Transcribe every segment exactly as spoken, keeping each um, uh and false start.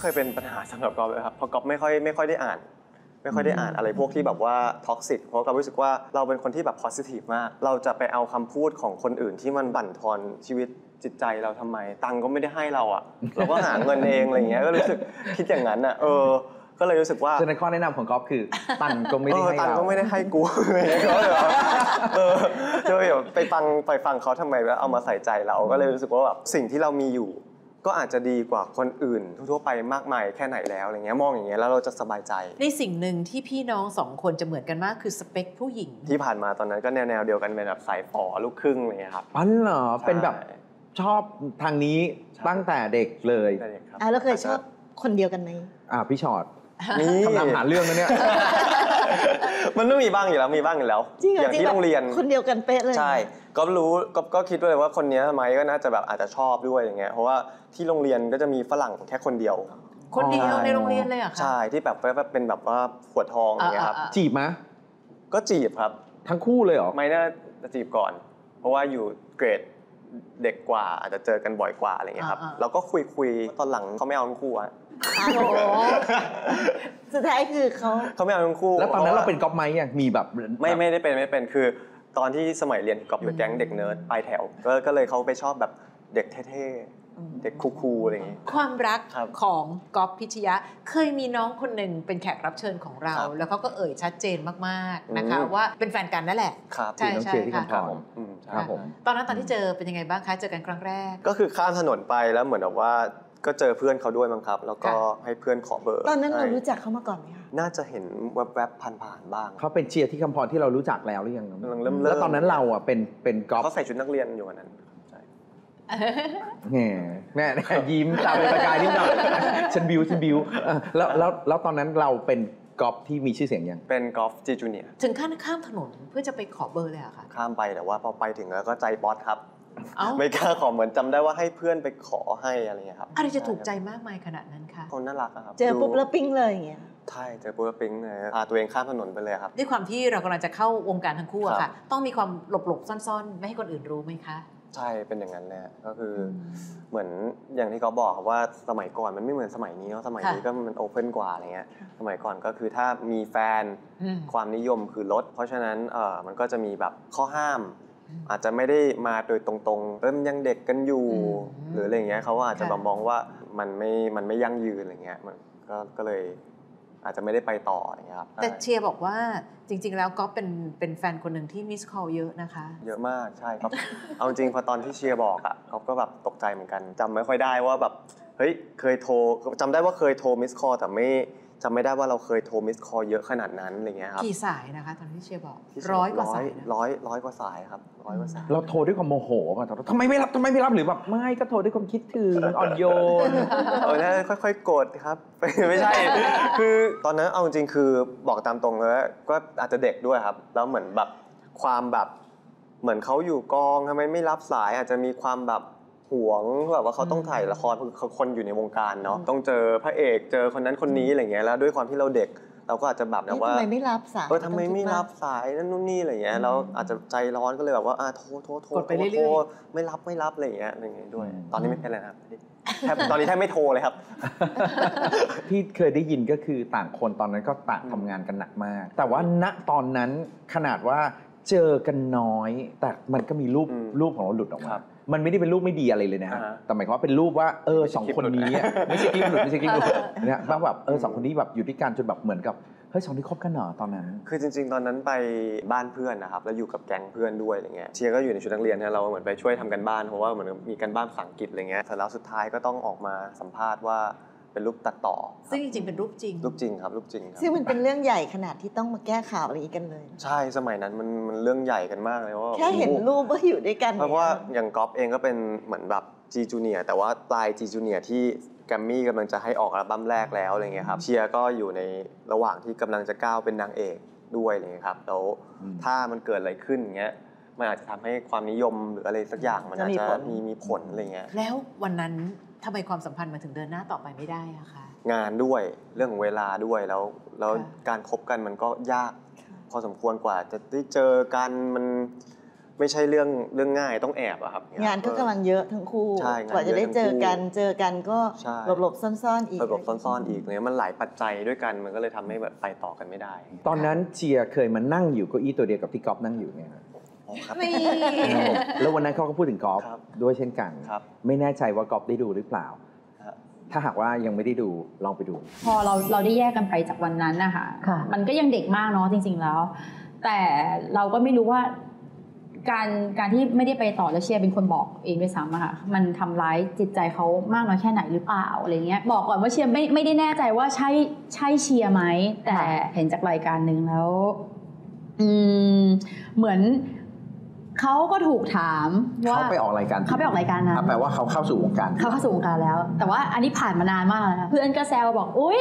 เคยเป็นปัญหาสำหรับก๊อฟเลยครับเพราะก๊อฟไม่ค่อยไม่ค่อยได้อ่านไม่ค่อยได้อ่านอะไรพวกที่แบบว่าท็อกซิกเพราะก๊อฟรู้สึกว่าเราเป็นคนที่แบบโพสิทีฟมากเราจะไปเอาคำพูดของคนอื่นที่มันบั่นทอนชีวิตจิตใจเราทำไมตังก็ไม่ได้ให้เราอ่ะเราก็หาเงินเองอะไรเงี้ยก็รู้สึกคิดอย่างนั้นอ่ะเออก็เลยรู้สึกว่าส่วนในข้อแนะนำของก๊อฟคือตังก็ไม่ได้ให้ตังก็ไม่ได้ให้กูอะไรเงี้ยก็เลยเออจะไปฟังไปฟังเขาทำไมแล้วเอามาใส่ใจเราก็เลยรู้สึกว่าแบบสิ่งที่เรามีอยู่ก็อาจจะดีกว่าคนอื่นทั่วไปมากมายแค่ไหนแล้วอะไรเงี้ยมองอย่างเงี้ยแล้วเราจะสบายใจในสิ่งหนึ่งที่พี่น้องสองคนจะเหมือนกันมากคือสเปคผู้หญิงที่ผ่านมาตอนนั้นก็แนวๆเดียวกันเป็นแบบสายฝอลูกครึ่งอะไรเงี้ยครับอ๋อเหรอเป็นแบบชอบทางนี้ตั้งแต่เด็กเลยอ่ะแล้วเคยชอบคนเดียวกันไหมอ่ะพี่ชอดนี่คำถามหาเรื่องนะเนี่ยมันต้องมีบ้างอยู่แล้วมีบ้างอยู่แล้วอย่างที่โรงเรียนคนเดียวกันเป๊ะเลยใช่ก็รู้ก็คิดเลยว่าคนนี้ทำไมก็น่าจะแบบอาจจะชอบด้วยอย่างเงี้ยเพราะว่าที่โรงเรียนก็จะมีฝรั่งแค่คนเดียวคนเดียวในโรงเรียนเลยเหรอคะใช่ที่แบบแบบเป็นแบบว่าหัวทองอย่างเงี้ยครับจีบมะก็จีบครับทั้งคู่เลยเหรอไม่น่าจะจีบก่อนเพราะว่าอยู่เกรดเด็กกว่าอาจจะเจอกันบ่อยกว่าอะไรเงี้ยครับเราก็คุยคุยตอนหลังเขาไม่เอาทั้งคู่อะสุดท้ายคือเขาเขาไม่เอาทั้งคู่แล้วตอนนั้นเราเป็นก๊อปไมค์ยังมีแบบไม่ไม่ได้เป็นไม่เป็นคือตอนที่สมัยเรียนก๊อปอยู่แก๊งเด็กเนิร์ดปลายแถวก็เลยเขาไปชอบแบบเด็กเท่ๆเด็กคูลๆอะไรอย่างนี้ความรักของก๊อปพิชยะเคยมีน้องคนหนึ่งเป็นแขกรับเชิญของเราแล้วเขาก็เอ่ยชัดเจนมากๆนะคะว่าเป็นแฟนกันนั่นแหละใช่ใช่ค่ะตอนนั้นตอนที่เจอเป็นยังไงบ้างคะเจอกันครั้งแรกก็คือข้ามถนนไปแล้วเหมือนแบบว่าก็เจอเพื่อนเขาด้วยมั้งครับแล้วก็ให้เพื่อนขอเบอร์ตอนนั้นเรารู้จักเขามาก่อนไหมคะน่าจะเห็นแวบๆผ่านๆบ้างเขาเป็นเชียร์ที่คำพรที่เรารู้จักแล้วหรือยังกำลังเริ่มแล้วตอนนั้นเราอ่ะเป็นเป็นก๊อฟเขาใส่ชุดนักเรียนอยู่วันนั้นแง่แม่ยิ้มตาเป็นประกายนิดหน่อยฉันบิวฉันบิวแล้วแล้วแล้วตอนนั้นเราเป็นก๊อฟที่มีชื่อเสียงยังเป็นก๊อฟจีจูเนียถึงขั้นข้ามถนนเพื่อจะไปขอเบอร์เลยอะค่ะข้ามไปแต่ว่าพอไปถึงแล้วก็ใจบอสครับไม่กล้าขอเหมือนจำได้ว่าให้เพื่อนไปขอให้อะไรเงี้ยครับอะไรจะถูกใจมากมายขนาดนั้นคะคนน่ารักครับเจอปุ๊บแล้วปิ๊งเลยอย่างเงี้ยใช่เจอปุ๊บแล้วปิ๊งเลยพาตัวเองข้ามถนนไปเลยครับด้วยความที่เรากำลังจะเข้าวงการทั้งคู่อะค่ะต้องมีความหลบๆซ่อนๆไม่ให้คนอื่นรู้ไหมคะใช่เป็นอย่างนั้นแหละก็คือเหมือนอย่างที่เขาบอกครับว่าสมัยก่อนมันไม่เหมือนสมัยนี้เนาะสมัยนี้ก็มันโอเพนกว่าอะไรเงี้ยสมัยก่อนก็คือถ้ามีแฟนความนิยมคือลดเพราะฉะนั้นเออมันก็จะมีแบบข้อห้ามอาจจะไม่ได้มาโดยตรงๆเริ่มยังเด็กกันอยู่หรืออะไรเงี้ยเขาอาจจะมองว่ามันไม่มันไม่ยั่งยืนอะไรเงี้ยมันก็ก็เลยอาจจะไม่ได้ไปต่ออย่างเงี้ยครับแต่เชียร์บอกว่าจริงๆแล้วก็เป็นเป็นแฟนคนหนึ่งที่มิสคอลเยอะนะคะเยอะมากใช่ครับเอาจริงพอตอนที่เชียร์บอกอ่ะเขาก็แบบตกใจเหมือนกันจำไม่ค่อยได้ว่าแบบเฮ้ยเคยโทรจำได้ว่าเคยโทรมิสคอลแต่ไม่จำไม่ได้ว่าเราเคยโทรมิสคอลเยอะขนาดนั้นอะไรเงี้ยครับกี่สายนะคะตอนที่เชียร์บอกร้อยกว่าสายร้อยร้อยกว่าสายครับร้อยกว่าสายเราโทรด้วยความโมโหป่ะทำไมไม่รับทำไมไม่รับหรือแบบไม่ก็โทรด้วยความคิดถึงอ่อนโยนเออแล้วค่อยๆกดครับไม่ใช่คือตอนนั้นเอาจริงคือบอกตามตรงเลยก็อาจจะเด็กด้วยครับแล้วเหมือนแบบความแบบเหมือนเขาอยู่กองทำไมไม่รับสายอาจจะมีความแบบห่วงแบบว่าเขาต้องถ่ายละครคือคนอยู่ในวงการเนาะต้องเจอพระเอกเจอคนนั้นคนนี้อะไรเงี้ยแล้วด้วยความที่เราเด็กเราก็อาจจะแบบนะว่าทำไมไม่รับสายเออทำไมไม่รับสายนั่นนู่นนี่อะไรเงี้ยแล้วอาจจะใจร้อนก็เลยแบบว่าอ่าโทรโทรโทรโทรไม่รับไม่รับอะไรเงี้ยอะไรเงี้ยด้วยตอนนี้ไม่เป็นไรครับตอนนี้แทบไม่โทรเลยครับที่เคยได้ยินก็คือต่างคนตอนนั้นก็ต่างทำงานกันหนักมากแต่ว่าณตอนนั้นขนาดว่าเจอกันน้อยแต่มันก็มีรูปรูปของเราหลุดออกมามันไม่ได้เป็นรูปไม่ดีอะไรเลยนะแต่หมายความว่าเป็นรูปว่าเออสองคนนี้ไม่ใช่คลิปหลุดไม่ใช่คลิปหลุดนะบางแบบเออสองคนนี้แบบอยู่ด้วยกันจนแบบเหมือนกับเฮ้ยสองที่คบกันหนอตอนนั้นคือจริงๆตอนนั้นไปบ้านเพื่อนนะครับแล้วอยู่กับแก๊งเพื่อนด้วยอะไรเงี้ยเชียร์ก็อยู่ในชุดนักเรียนนะเราเหมือนไปช่วยทำกันบ้านเพราะว่าเหมือนมีกันบ้านภาษาอังกฤษอะไรเงี้ยแต่แล้วสุดท้ายก็ต้องออกมาสัมภาษณ์ว่าเป็นรูปตัดต่อซึ่งจริงๆเป็นรูปจริงรูปจริงครับรูปจริงครับซึ่งมันเป็นเรื่องใหญ่ขนาดที่ต้องมาแก้ข่าวอะไรกันเลยใช่สมัยนั้นมันมันเรื่องใหญ่กันมากเลยว่าแค่เห็นรูปว่าอยู่ด้วยกันเพราะว่าอย่างก๊อฟเองก็เป็นเหมือนแบบจีจูเนียแต่ว่าปลายจีจูเนียที่แกรมมี่กำลังจะให้ออกอัลบั้มแรกแล้วอะไรเงี้ยครับเชียร์ก็อยู่ในระหว่างที่กำลังจะก้าวเป็นนางเอกด้วยอะไรเงี้ยครับแล้วถ้ามันเกิดอะไรขึ้นเงี้ยมันอาจจะทำให้ความนิยมหรืออะไรสักอย่างมันอาจจะมีมีผลอะไรเงี้ยแล้ววันนั้นทำไมความสัมพันธ์มาถึงเดินหน้าต่อไปไม่ได้อะคะงานด้วยเรื่องของเวลาด้วยแล้วแล้วการคบกันมันก็ยากพอสมควรกว่าจะได้เจอกันมัน ไม่ใช่เรื่องเรื่องง่ายต้องแอบอะครับงานก็กำลังเยอะทั้งคู่กว่าจะได้เจอกันเจอกันก็หลบหลบซ่อนๆอีกหลบหลบซ่อนๆอีกเนี่ยมันหลายปัจจัยด้วยกันมันก็เลยทำให้แบบไปต่อกันไม่ได้ตอนนั้นเชียร์เคยมานั่งอยู่เก้าอี้ตัวเดียวกับที่ก๊อฟนั่งอยู่เนี่ยแล้ววันนั้นเขาก็พูดถึงกอล์ฟด้วยเช่นกันไม่แน่ใจว่ากอล์ฟได้ดูหรือเปล่าถ้าหากว่ายังไม่ได้ดูลองไปดูพอเราเราได้แยกกันไปจากวันนั้นนะคะมันก็ยังเด็กมากเนาะจริงๆแล้วแต่เราก็ไม่รู้ว่าการการที่ไม่ได้ไปต่อแล้วเชียร์เป็นคนบอกเองด้วยซ้ำอะค่ะมันทำร้ายจิตใจเขามากน้อยแค่ไหนหรือเปล่าอะไรเงี้ยบอกก่อนว่าเชียร์ไม่ไม่ได้แน่ใจว่าใช่ใช่เชียร์ไหมแต่เห็นจากรายการหนึ่งแล้วอืมเหมือนเขาก็ถูกถามว่าเขาไปออกรายการเขาไปออกรายการนะแปลว่าเขาเข้าสู่วงการเขาเข้าสู่วงการแล้วแต่ว่าอันนี้ผ่านมานานมากแล้วเพื่อนก็แซวบอกอุ้ย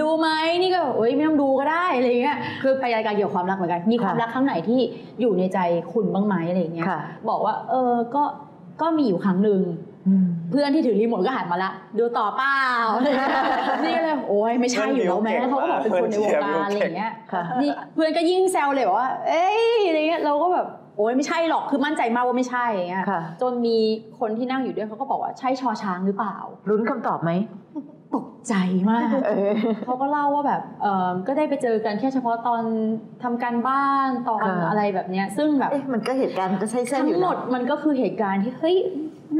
ดูไหมนี่ก็โอ๊ยไม่ต้องดูก็ได้อะไรเงี้ยคือไปรายการเกี่ยวกับความรักเหมือนกันมีความรักครั้งไหนที่อยู่ในใจคุณบ้างไหมอะไรเงี้ยบอกว่าเออก็ก็มีอยู่ครั้งหนึ่งเพื่อนที่ถือรีโมทก็หันมาละดูต่อเปล่านี่ก็เลยโอ้ยไม่ใช่อยู่แล้วแม่เขาก็บอกเป็นคนในวงการอะไรเงี้ยนี่เพื่อนก็ยิ่งแซวเลยว่าเอ้ยอะไรเงี้ยเราก็แบบโอ้ยไม่ใช่หรอกคือมั่นใจมากว่าไม่ใช่เงี้ยจนมีคนที่นั่งอยู่ด้วยเขาก็บอกว่าใช่ชอช้างหรือเปล่ารู้คำตอบไหมตกใจมากเขาก็เล่าว่าแบบเออก็ได้ไปเจอกันแค่เฉพาะตอนทำการบ้านตอนอะไรแบบเนี้ยซึ่งแบบมันก็เหตุการณ์ก็ใช่ๆอยู่ทั้งหมดมันก็คือเหตุการณ์ที่เฮ้ย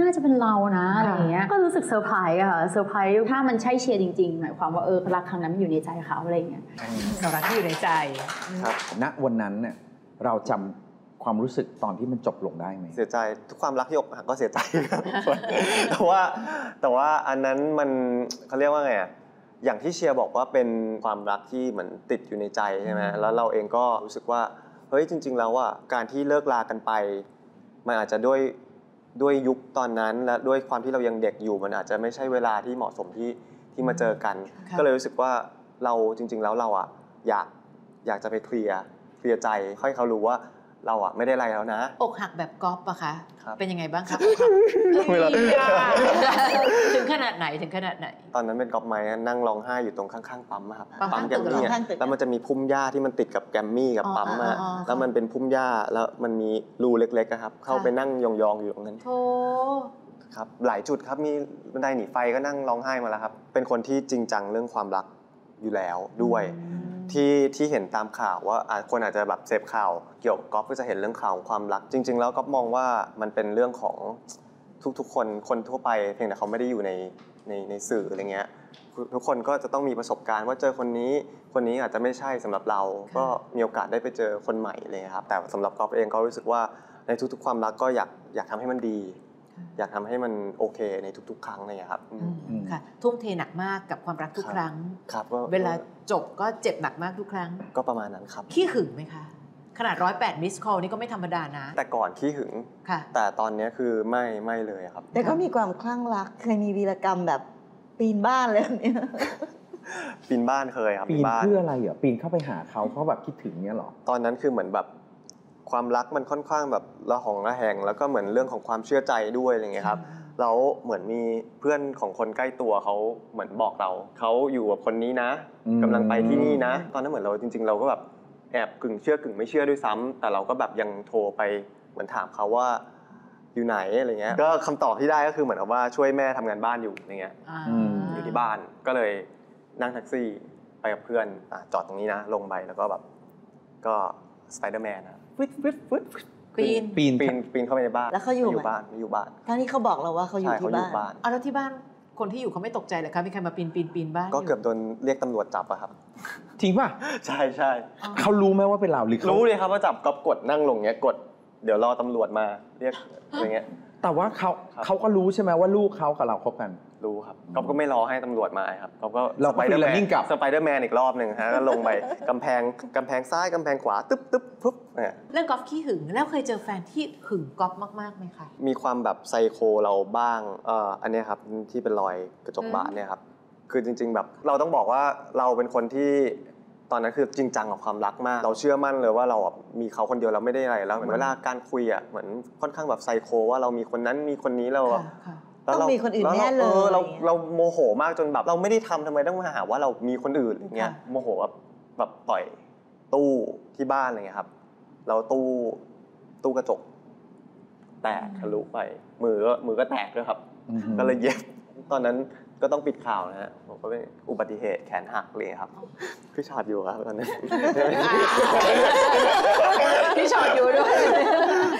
น่าจะเป็นเรานะอะไรเงี้ยก็รู้สึกเซอร์ไพรส์ค่ะเซอร์ไพรส์ถ้ามันใช่เชียร์จริงๆหมายความว่าเออรักครั้งนั้นอยู่ในใจเขาอะไรเงี้ยรักที่อยู่ในใจครับณวันนั้นเนี่ยเราจำความรู้สึกตอนที่มันจบลงได้ไหมเสียใจทุกความรักที่อกหักก็เสียใจครับแต่ว่าแต่ว่าอันนั้นมันเขาเรียกว่าไงอ่ะอย่างที่เชียร์บอกว่าเป็นความรักที่เหมือนติดอยู่ในใจใช่ไหมแล้วเราเองก็รู้สึกว่าเฮ้ยจริงๆแล้วว่าการที่เลิกลากันไปมันอาจจะด้วยด้วยยุคตอนนั้นและด้วยความที่เรายังเด็กอยู่มันอาจจะไม่ใช่เวลาที่เหมาะสมที่ที่มาเจอกันก็เลยรู้สึกว่าเราจริงๆแล้วเราอ่ะอยากอยากจะไปเคลียร์เคลียร์ใจให้เขารู้ว่าเราอะไม่ได้ไรแล้วนะอกหักแบบก๊อฟปะคะเป็นยังไงบ้างครับถึงขนาดไหนถึงขนาดไหนตอนนั้นเป็นก๊อฟไม้นั่งร้องไห้อยู่ตรงข้างๆปั๊มครับปั๊มแกมมี่แล้วมันจะมีพุ่มหญ้าที่มันติดกับแกมมี่กับปั๊มอะแล้วมันเป็นพุ่มหญ้าแล้วมันมีรูเล็กๆครับเข้าไปนั่งยองๆอยู่ตรงนั้นโธ่ครับหลายจุดครับมีบันไดหนีไฟก็นั่งร้องไห้มาแล้วครับเป็นคนที่จริงจังเรื่องความรักอยู่แล้วด้วยที่ที่เห็นตามข่าวว่าคนอาจจะแบบเสพข่าวเกี่ยวกับก๊อฟก็จะเห็นเรื่องข่าวความรักจริงๆแล้วก๊อฟมองว่ามันเป็นเรื่องของทุกๆคนคนทั่วไปเพียงแต่เขาไม่ได้อยู่ในในในสื่ออะไรเงี้ยทุกคนก็จะต้องมีประสบการณ์ว่าเจอคนนี้คนนี้อาจจะไม่ใช่สำหรับเราก็มีโอกาสได้ไปเจอคนใหม่เลยครับแต่สำหรับก๊อฟเองก็รู้สึกว่าในทุกๆความรักก็อยากอยากทำให้มันดีอยากทำให้มันโอเคในทุกๆครั้งเลยครับค่ะทุ่มเทหนักมากกับความรักทุกครั้งครับเวลาจบก็เจ็บหนักมากทุกครั้งก็ประมาณนั้นครับขี้หึงไหมคะขนาดร้อยแปดมิสคอลนี่ก็ไม่ธรรมดานะแต่ก่อนขี้หึงค่ะแต่ตอนนี้คือไม่ไม่เลยครับแต่ก็มีความคลั่งรักเคยมีวีรกรรมแบบปีนบ้านเลยเนี่ยปีนบ้านเคยครับปีนเพื่ออะไรเหรอปีนเข้าไปหาเขาเขาแบบคิดถึงเนี้ยหรอตอนนั้นคือเหมือนแบบความรักมันค่อนข้างแบบระหองระแหงแล้วก็เหมือนเรื่องของความเชื่อใจด้วยอะไรเงี้ยครับแล้วเหมือนมีเพื่อนของคนใกล้ตัวเขาเหมือนบอกเราเขาอยู่กับคนนี้นะกำลังไปที่นี่นะตอนนั้นเหมือนเราจริงๆเราก็แบบแอบกึ่งเชื่อกึ่งไม่เชื่อด้วยซ้ำแต่เราก็แบบยังโทรไปเหมือนถามเขาว่าอยู่ไหนอะไรเงี้ยก็คำตอบที่ได้ก็คือเหมือนกับว่าช่วยแม่ทำงานบ้านอยู่อะไรเงี้ยอยู่ที่บ้านก็เลยนั่งแท็กซี่ไปกับเพื่อนจอดตรงนี้นะลงไปแล้วก็แบบก็สไปเดอร์แมนนะฟิตฟิตฟิตปีนปีนปีนเข้าไปในบ้านแล้วเขาอยู่บ้านอยู่บ้านทั้งที่เขาบอกเราว่าเขาอยู่ที่บ้านเอาแล้วที่บ้านคนที่อยู่เขาไม่ตกใจเหรอคะมีใครมาปีนปีนปีนบ้านก็เกือบโดนเรียกตำรวจจับอะครับจริงป่ะใช่ใช่เขารู้ไหมว่าเป็นเราหรือรู้เลยครับว่าจับก๊อปกดนั่งลงเงี้ยกดเดี๋ยวรอตำรวจมาเรียกอะไรเงี้ยแต่ว่าเขาเขาก็รู้ใช่ไหมว่าลูกเขากับเราคบกันรู้ครับก๊อฟก็ไม่รอให้ตำรวจมาครับก๊อฟก็สไปเดอร์แมนสไปเดอร์แมนอีกรอบหนึ่งฮะก็ลงไปกำแพงกำแพงซ้ายกำแพงขวาตึ๊บตึ๊บปุ๊บเนี่ยเรื่องก๊อฟขี้หึงแล้วเคยเจอแฟนที่หึงก๊อฟมากๆไหมคะมีความแบบไซโคเราบ้างเอ่ออันนี้ครับที่เป็นรอยกระจกบาดเนี่ยครับคือจริงๆแบบเราต้องบอกว่าเราเป็นคนที่ตอนนั้นคือจริงจังกับความรักมากเราเชื่อมั่นเลยว่าเราแบบมีเขาคนเดียวเราไม่ได้อะไรแล้วเหมือนเวลาการคุยอ่ะเหมือนค่อนข้างแบบไซโคว่าเรามีคนนั้นมีคนนี้เราต้องมีคนอื่นแน่เลยเราเราโมโหมากจนแบบเราไม่ได้ทำทำไมต้องมาหาว่าเรามีคนอื่นอย่างเงี้ยโมโหแบบแบบต่อยตู้ที่บ้านอะไรเงี้ยครับเราตู้ ตู้กระจกแตกทะลุไปมือก็มือก็แตกด้วยครับก็เลยเย็บตอนนั้นก็ต้องปิดข่าวนะฮะผมก็เป็นอุบัติเหตุแขนหักเลยครับพี่ชอดอยู่ครับตอนนั้นพี่ชอดอยู่ด้วย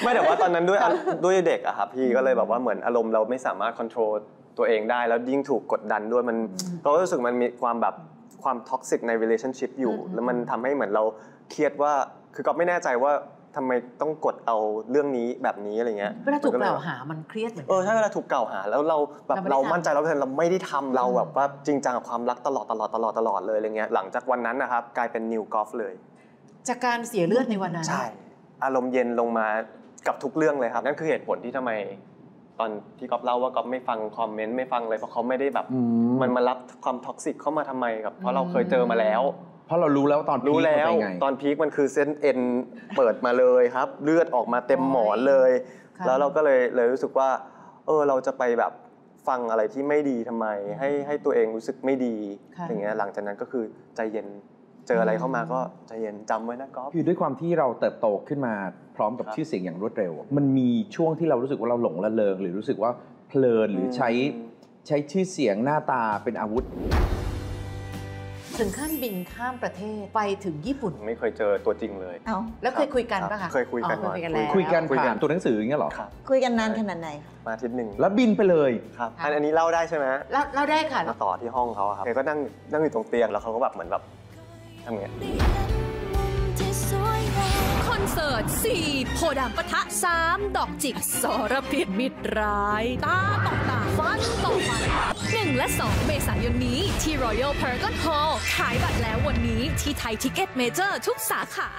ไม่แต่ว่าตอนนั้นด้วยด้วยเด็กอะครับพี่ก็เลยแบบว่าเหมือนอารมณ์เราไม่สามารถควบคุมตัวเองได้แล้วยิ่งถูกกดดันด้วยมันเรารู้สึกมันมีความแบบความท็อกซิกใน relationship อยู่แล้วมันทำให้เหมือนเราเครียดว่าคือก็ไม่แน่ใจว่าทำไมต้องกดเอาเรื่องนี้แบบนี้อะไรเงี้ยเวลาถูกกล่าวหามันเครียดเหมือนเออใช่เวลาถูกกล่าวหาแล้วเราแบบเรามั่นใจเราเราไม่ได้ทำเราแบบว่าจริงจังกับความรักตลอดตลอดตลอดตลอดเลยอะไรเงี้ยหลังจากวันนั้นนะครับกลายเป็นนิวกอล์ฟเลยจากการเสียเลือดในวันนั้นใช่อารมณ์เย็นลงมากับทุกเรื่องเลยครับนั่นคือเหตุผลที่ทำไมตอนที่ก๊อฟเล่าว่าก๊อฟไม่ฟังคอมเมนต์ไม่ฟังอะไรเพราะเขาไม่ได้แบบมันมารับความท็อกซิกเข้ามาทำไมครับเพราะเราเคยเจอมาแล้วเพราะเรารู้แล้วตอนรู้แล้วตอนพีคมันคือเส้นเอ็นเปิดมาเลยครับเลือดออกมาเต็มหมอนเลยแล้วเราก็เลยเลยรู้สึกว่าเออเราจะไปแบบฟังอะไรที่ไม่ดีทำไมให้ให้ตัวเองรู้สึกไม่ดีอย่างเงี้ยหลังจากนั้นก็คือใจเย็นเจออะไรเข้ามาก็ใจเย็นจำไว้นะก๊อฟคือด้วยความที่เราเติบโตขึ้นมาพร้อมกับชื่อเสียงอย่างรวดเร็วมันมีช่วงที่เรารู้สึกว่าเราหลงละเลงหรือรู้สึกว่าเพลินหรือใช้ใช้ชื่อเสียงหน้าตาเป็นอาวุธถึงขั้นบินข้ามประเทศไปถึงญี่ปุ่นไม่เคยเจอตัวจริงเลยเอาแล้วเคยคุยกันปะคะเคยคุยกันคุยกันแล้วคุยกันผ่านตัวหนังสืออย่างเงี้ยหรอคุยกันนานขนาดไหนมาทิศหนึ่งแล้วบินไปเลยครับอันนี้เล่าได้ใช่ไหมเล่าได้ค่ะมาต่อที่ห้องเขาครับก็นั่งนั่งอยู่ตรงเตียงแล้วเขาก็แบบเหมือนแบบทำไงคอนเสิร์ตสี่โพดามปะทะสามดอกจิกสรพิษมิตรร้ายตาต่อตาฟันต่อฟันหนึ่งและสองเมษายนนี้ที่ Royal Paragon Hall ขายบัตรแล้ววันนี้ที่ไทยทิกเก็ตเมเจอร์ทุกสาขา